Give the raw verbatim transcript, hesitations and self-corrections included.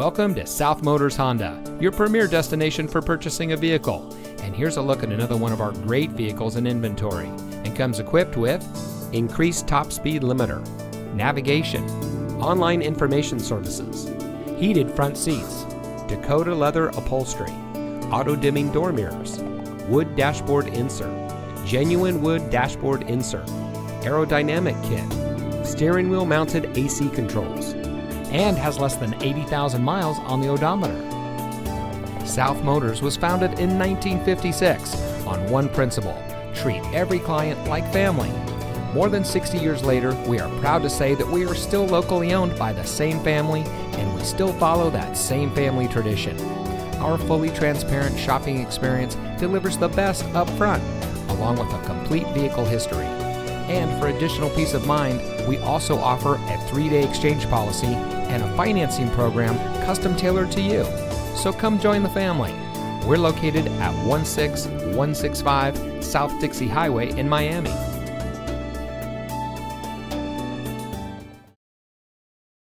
Welcome to South Motors Honda, your premier destination for purchasing a vehicle. And here's a look at another one of our great vehicles in inventory, and comes equipped with increased top speed limiter, navigation, online information services, heated front seats, Dakota leather upholstery, auto dimming door mirrors, wood dashboard insert, genuine wood dashboard insert, aerodynamic kit, steering wheel mounted A C controls, and has less than eighty thousand miles on the odometer. South Motors was founded in nineteen fifty-six on one principle: treat every client like family. More than sixty years later, we are proud to say that we are still locally owned by the same family, and we still follow that same family tradition. Our fully transparent shopping experience delivers the best up front, along with a complete vehicle history. And for additional peace of mind, we also offer a three-day exchange policy and a financing program custom tailored to you. So come join the family. We're located at one six one six five South Dixie Highway in Miami.